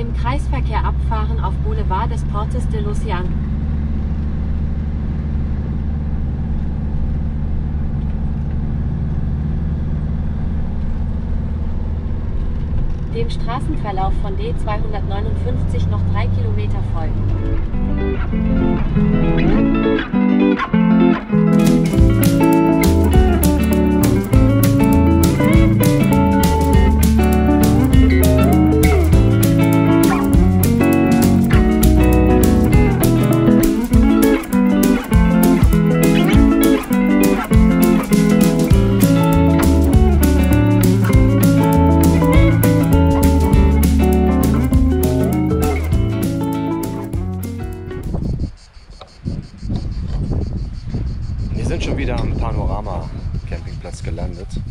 dem Kreisverkehr abfahren auf Boulevard des Portes de Lucien. Dem Straßenverlauf von D259 noch 3 Kilometer folgen.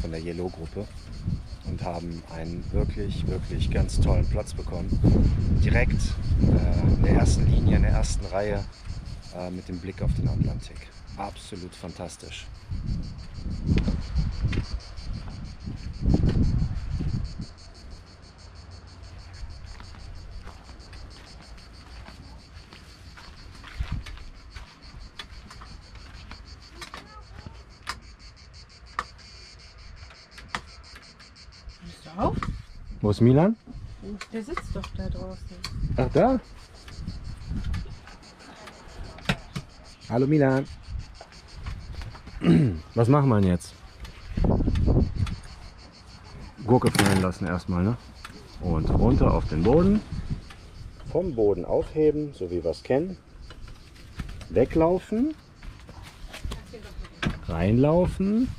Von der Yellow Gruppe und haben einen wirklich ganz tollen Platz bekommen. Direkt in der ersten Linie, in der ersten Reihe mit dem Blick auf den Atlantik. Absolut fantastisch. Auf. Wo ist Milan? Der sitzt doch da draußen. Ach, da? Hallo Milan. Was machen wir denn jetzt? Gurke fallen lassen erstmal, ne? Und runter auf den Boden. Vom Boden aufheben, so wie wir es kennen. Weglaufen. Reinlaufen.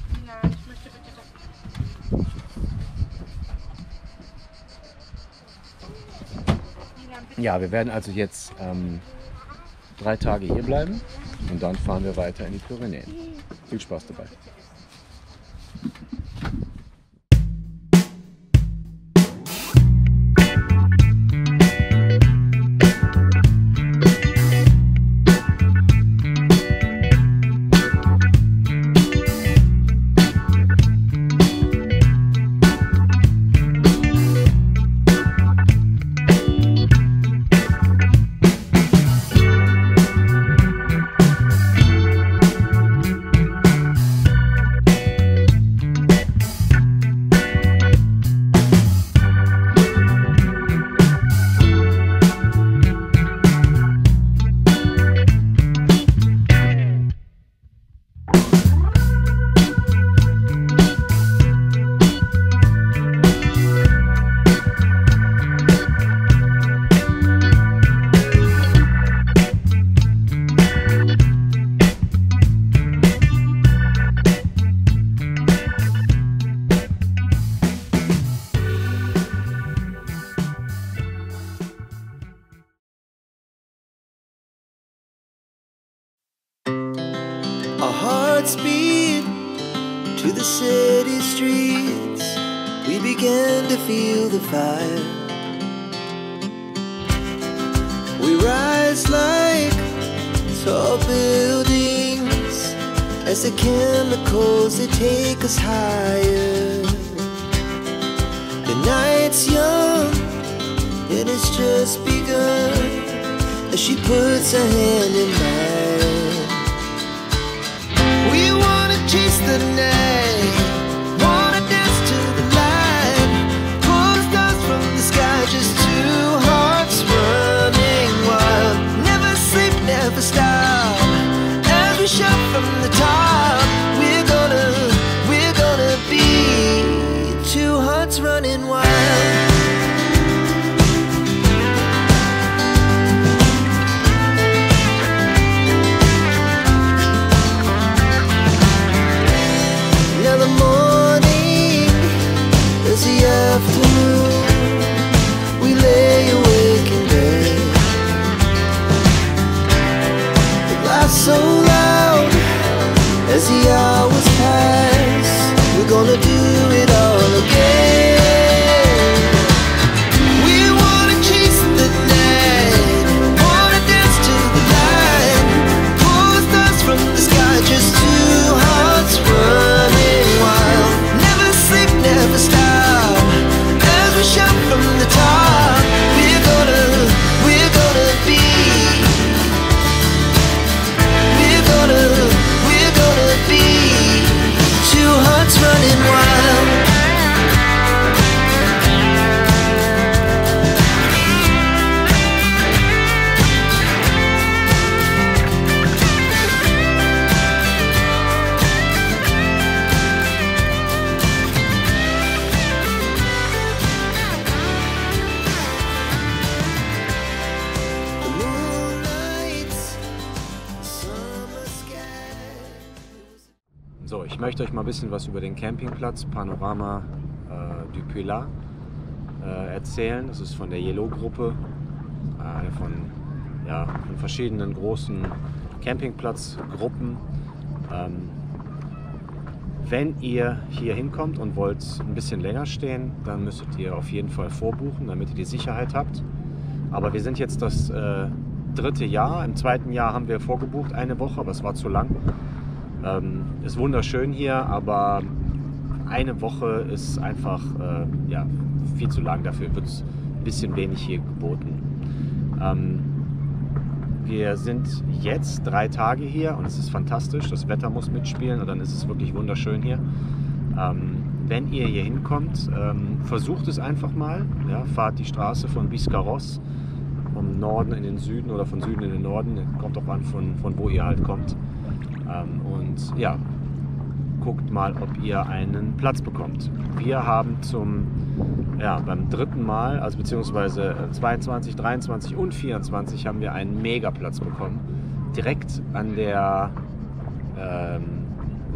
Ja, wir werden also jetzt 3 Tage hier bleiben und dann fahren wir weiter in die Pyrenäen. Viel Spaß dabei! Speed to the city streets, we began to feel the fire. We rise like tall buildings as the chemicals they take us higher. The night's young and it's just begun as she puts her hand in mine. Chase the night, wanna dance to the light, pull the stars from the sky, just 2 hearts running wild. Never sleep, never stop, as we shout from the top. We're gonna be 2 hearts running wild. So loud as the hours pass, we're gonna do it all again. möchte euch mal ein bisschen was über den Campingplatz Panorama du Pilat erzählen. Das ist von der Yellow Gruppe, von verschiedenen großen Campingplatzgruppen. Wenn ihr hier hinkommt und wollt ein bisschen länger stehen, dann müsstet ihr auf jeden Fall vorbuchen, damit ihr die Sicherheit habt. Aber wir sind jetzt das dritte Jahr. Im zweiten Jahr haben wir vorgebucht eine Woche, aber es war zu lang. Ist wunderschön hier, aber eine Woche ist einfach viel zu lang. Dafür wird es ein bisschen wenig hier geboten. Wir sind jetzt 3 Tage hier und es ist fantastisch. Das Wetter muss mitspielen und dann ist es wirklich wunderschön hier. Wenn ihr hier hinkommt, versucht es einfach mal. Ja, fahrt die Straße von Biscarros vom Norden in den Süden oder von Süden in den Norden. Kommt auch an, von wo ihr halt kommt. Und ja, guckt mal, ob ihr einen Platz bekommt. Wir haben beim dritten Mal, also beziehungsweise 22, 23 und 24 haben wir einen Megaplatz bekommen. Direkt an der,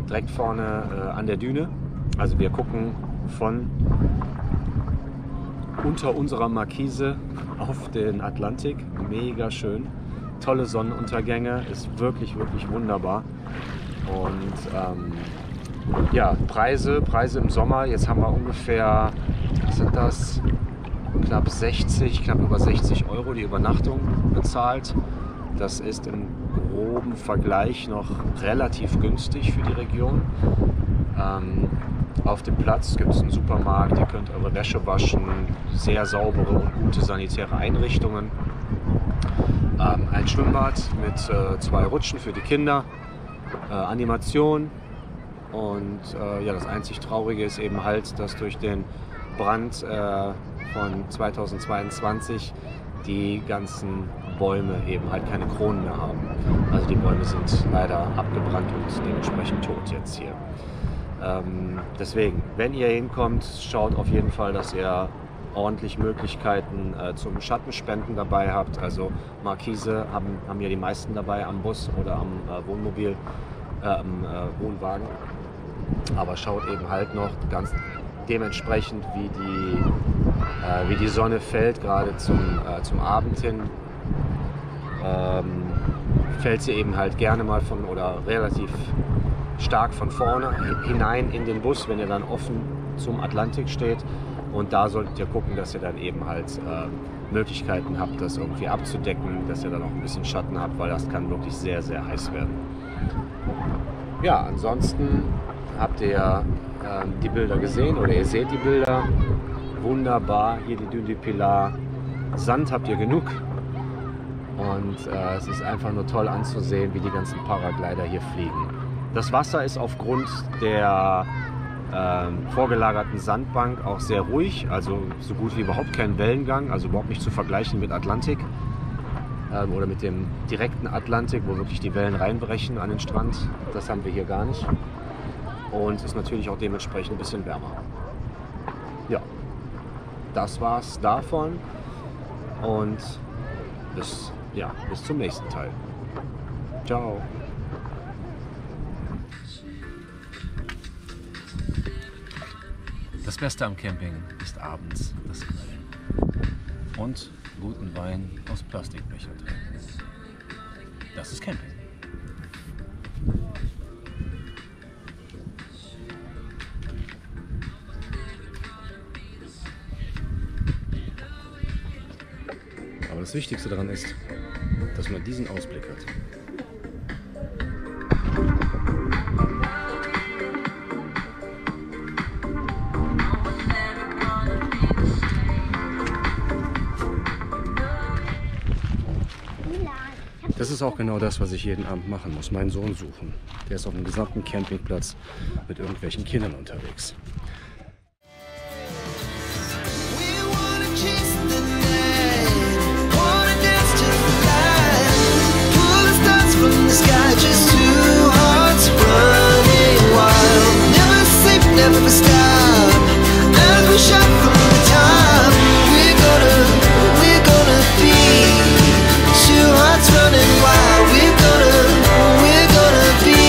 direkt vorne an der Düne. Also wir gucken von unter unserer Markise auf den Atlantik. Mega schön. Tolle Sonnenuntergänge. Ist wirklich, wirklich wunderbar. Und Preise im Sommer. Jetzt haben wir ungefähr, was sind das? Knapp über 60 Euro die Übernachtung bezahlt. Das ist im groben Vergleich noch relativ günstig für die Region. Auf dem Platz gibt es einen Supermarkt, ihr könnt eure Wäsche waschen, sehr saubere und gute sanitäre Einrichtungen. Ein Schwimmbad mit 2 Rutschen für die Kinder, Animation und das einzig Traurige ist eben halt, dass durch den Brand von 2022 die ganzen Bäume eben halt keine Kronen mehr haben. Also die Bäume sind leider abgebrannt und dementsprechend tot jetzt hier. Deswegen, wenn ihr hinkommt, schaut auf jeden Fall, dass ihr ordentlich Möglichkeiten zum Schattenspenden dabei habt. Also Markise haben ja die meisten dabei am Bus oder am Wohnwagen. Aber schaut eben halt noch ganz dementsprechend, wie die Sonne fällt, gerade zum Abend hin. Fällt sie eben halt gerne mal relativ stark von vorne hinein in den Bus, wenn ihr dann offen zum Atlantik steht. Und da solltet ihr gucken, dass ihr dann eben halt Möglichkeiten habt, das irgendwie abzudecken, dass ihr dann auch ein bisschen Schatten habt, weil das kann wirklich sehr, sehr heiß werden. Ja, ansonsten habt ihr die Bilder gesehen oder ihr seht die Bilder. Wunderbar, hier die Düne du Pilat. Sand habt ihr genug. Und es ist einfach nur toll anzusehen, wie die ganzen Paraglider hier fliegen. Das Wasser ist aufgrund der vorgelagerten Sandbank auch sehr ruhig, also so gut wie überhaupt kein Wellengang, also überhaupt nicht zu vergleichen mit Atlantik oder mit dem direkten Atlantik, wo wirklich die Wellen reinbrechen an den Strand. Das haben wir hier gar nicht und ist natürlich auch dementsprechend ein bisschen wärmer. Ja, das war's davon und bis zum nächsten Teil. Ciao! Das Beste am Camping ist abends das Grillen und guten Wein aus Plastikbechern trinken. Das ist Camping. Aber das Wichtigste daran ist, dass man diesen Ausblick hat. Das ist auch genau das, was ich jeden Abend machen muss. Meinen Sohn suchen. Der ist auf dem gesamten Campingplatz mit irgendwelchen Kindern unterwegs. Running wild, we're gonna be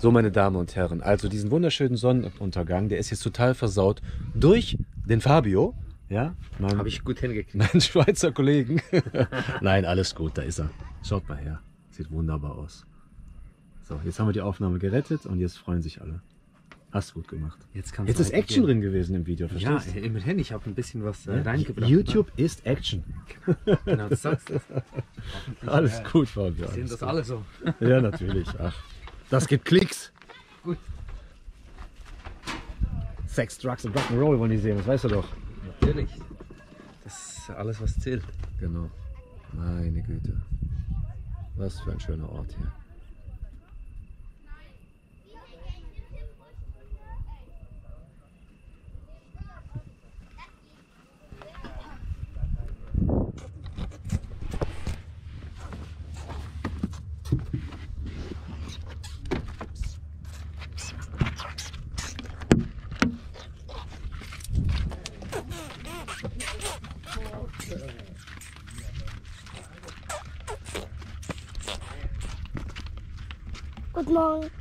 So, meine Damen und Herren, also diesen wunderschönen Sonnenuntergang, der ist jetzt total versaut durch den Fabio. Ja, habe ich gut hingekriegt. Mein Schweizer Kollegen. Nein, alles gut, da ist er. Schaut mal her, sieht wunderbar aus. So, jetzt haben wir die Aufnahme gerettet und jetzt freuen sich alle. Hast gut gemacht. Jetzt ist Action drin gewesen im Video, verstehst du? Ja, immerhin, ich habe ein bisschen was reingebracht. YouTube ist Action. Genau, du sagst es. Alles gut, Fabio. Sehen das alle so? Ja, natürlich. Ach, das gibt Klicks. Gut. Sex, Drugs und Rock'n'Roll wollen die sehen, das weißt du doch. Natürlich. Das ist alles, was zählt. Genau. Meine Güte. Was für ein schöner Ort hier. Guten Morgen.